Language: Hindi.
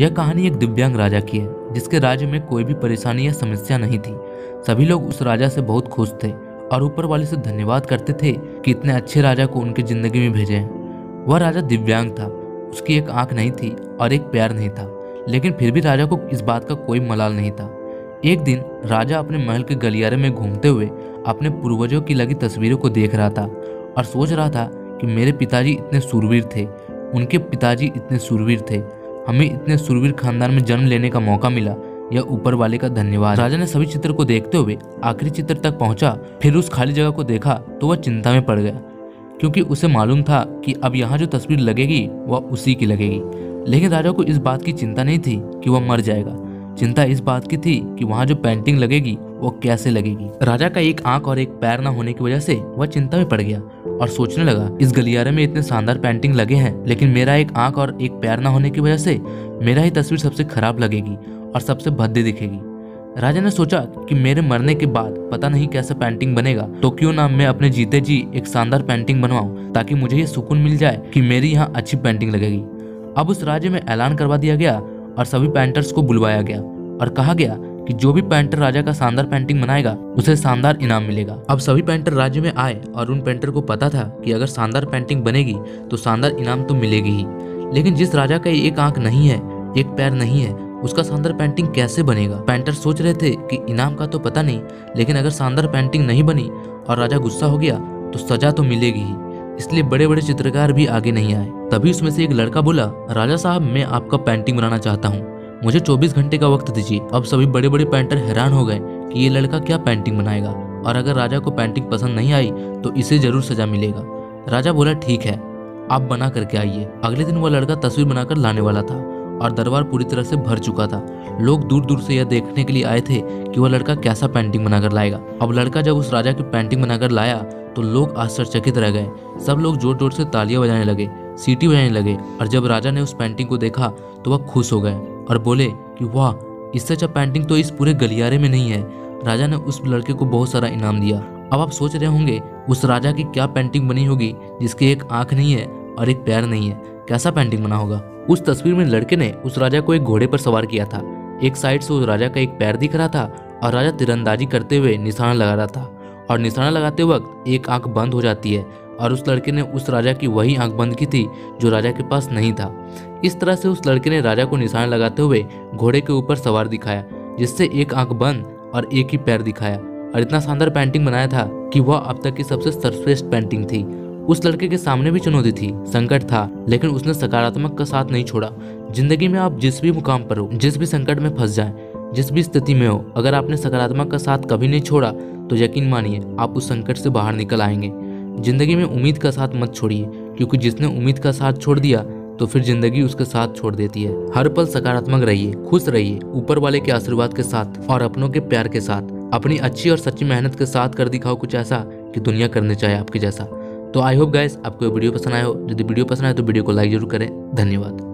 यह कहानी एक दिव्यांग राजा की है जिसके राज्य में कोई भी परेशानी या समस्या नहीं थी। सभी लोग उस राजा से बहुत खुश थे और ऊपर वाले से धन्यवाद करते थे कि इतने अच्छे राजा को उनकी ज़िंदगी में भेजे हैं। वह राजा दिव्यांग था, उसकी एक आँख नहीं थी और एक पैर नहीं था, लेकिन फिर भी राजा को इस बात का कोई मलाल नहीं था। एक दिन राजा अपने महल के गलियारे में घूमते हुए अपने पूर्वजों की लगी तस्वीरों को देख रहा था और सोच रहा था कि मेरे पिताजी इतने सूरवीर थे, उनके पिताजी इतने सूरवीर थे, हमें इतने सूरवीर खानदान में जन्म लेने का मौका मिला, यह ऊपर वाले का धन्यवाद। राजा ने सभी चित्र को देखते हुए आखिरी चित्र तक पहुंचा, फिर उस खाली जगह को देखा तो वह चिंता में पड़ गया, क्योंकि उसे मालूम था कि अब यहाँ जो तस्वीर लगेगी वह उसी की लगेगी। लेकिन राजा को इस बात की चिंता नहीं थी कि वह मर जाएगा, चिंता इस बात की थी कि वहाँ जो पेंटिंग लगेगी वो कैसे लगेगी। राजा का एक आंख और एक पैर न होने की वजह से वह चिंता में पड़ गया और सोचने लगा, इस गलियारे में इतने शानदार पेंटिंग लगे हैं, लेकिन मेरा एक आंख और एक पैर न होने की वजह से मेरा ही तस्वीर सबसे खराब लगेगी और सबसे भद्दी दिखेगी। राजा ने सोचा कि मेरे मरने के बाद पता नहीं कैसा पेंटिंग बनेगा, तो क्यों ना मैं अपने जीते जी एक शानदार पेंटिंग बनवाऊँ ताकि मुझे ये सुकून मिल जाए कि मेरी यहाँ अच्छी पेंटिंग लगेगी। अब उस राज्य में ऐलान करवा दिया गया और सभी पेंटर्स को बुलवाया गया और कहा गया कि जो भी पेंटर राजा का शानदार पेंटिंग बनाएगा उसे शानदार इनाम मिलेगा। अब सभी पेंटर राज्य में आए और उन पेंटर को पता था कि अगर शानदार पेंटिंग बनेगी तो शानदार इनाम तो मिलेगी ही, लेकिन जिस राजा का एक आंख नहीं है, एक पैर नहीं है, उसका शानदार पेंटिंग कैसे बनेगा। पेंटर सोच रहे थे कि इनाम का तो पता नहीं, लेकिन अगर शानदार पेंटिंग नहीं बनी और राजा गुस्सा हो गया तो सजा तो मिलेगी ही, इसलिए बड़े बड़े चित्रकार भी आगे नहीं आए। तभी उसमें से एक लड़का बोला, राजा साहब मैं आपका पेंटिंग बनाना चाहता हूँ, मुझे 24 घंटे का वक्त दीजिए। अब सभी बड़े बड़े पेंटर हैरान हो गए कि ये लड़का क्या पेंटिंग बनाएगा और अगर राजा को पेंटिंग पसंद नहीं आई तो इसे जरूर सजा मिलेगा। राजा बोला, ठीक है आप बना करके आइए। अगले दिन वह लड़का तस्वीर बनाकर लाने वाला था और दरबार पूरी तरह से भर चुका था। लोग दूर दूर से यह देखने के लिए आए थे कि वह लड़का कैसा पेंटिंग बनाकर लाएगा। अब लड़का जब उस राजा की पेंटिंग बनाकर लाया तो लोग आश्चर्यचकित रह गए। सब लोग जोर जोर से तालियां बजाने लगे, सीटी बजाने लगे और जब राजा ने उस पेंटिंग को देखा तो वह खुश हो गए और बोले कि वाह, इससे अच्छा पेंटिंग तो इस पूरे गलियारे में नहीं है। राजा ने उस लड़के को बहुत सारा इनाम दिया। अब आप सोच रहे होंगे उस राजा की क्या पेंटिंग बनी होगी जिसकी एक आंख नहीं है और एक पैर नहीं है, कैसा पेंटिंग बना होगा। उस तस्वीर में लड़के ने उस राजा को एक घोड़े पर सवार किया था, एक साइड से उस राजा का एक पैर दिख रहा था और राजा तीरंदाजी करते हुए निशाना लगा रहा था और निशाना लगाते वक्त एक आंख बंद हो जाती है और उस लड़के ने उस राजा की वही आंख बंद की थी जो राजा के पास नहीं था। इस तरह से उस लड़के ने राजा को निशाना लगाते हुए घोड़े के ऊपर सवार दिखाया, जिससे एक आंख बंद और एक ही पैर दिखाया और इतना शानदार पेंटिंग बनाया था कि वह अब तक की सबसे सर्वश्रेष्ठ पेंटिंग थी। उस लड़के के सामने भी चुनौती थी, संकट था, लेकिन उसने सकारात्मक का साथ नहीं छोड़ा। जिंदगी में आप जिस भी मुकाम पर हो, जिस भी संकट में फंस जाए, जिस भी स्थिति में हो, अगर आपने सकारात्मक का साथ कभी नहीं छोड़ा तो यकीन मानिए आप उस संकट से बाहर निकल आएंगे। ज़िंदगी में उम्मीद का साथ मत छोड़िए, क्योंकि जिसने उम्मीद का साथ छोड़ दिया तो फिर ज़िंदगी उसके साथ छोड़ देती है। हर पल सकारात्मक रहिए, खुश रहिए, ऊपर वाले के आशीर्वाद के साथ और अपनों के प्यार के साथ, अपनी अच्छी और सच्ची मेहनत के साथ कर दिखाओ कुछ ऐसा कि दुनिया करने चाहे आपके जैसा। तो आई होप गाइस आपको वीडियो पसंद आया हो। यदि वीडियो पसंद आए तो वीडियो को लाइक जरूर करें। धन्यवाद।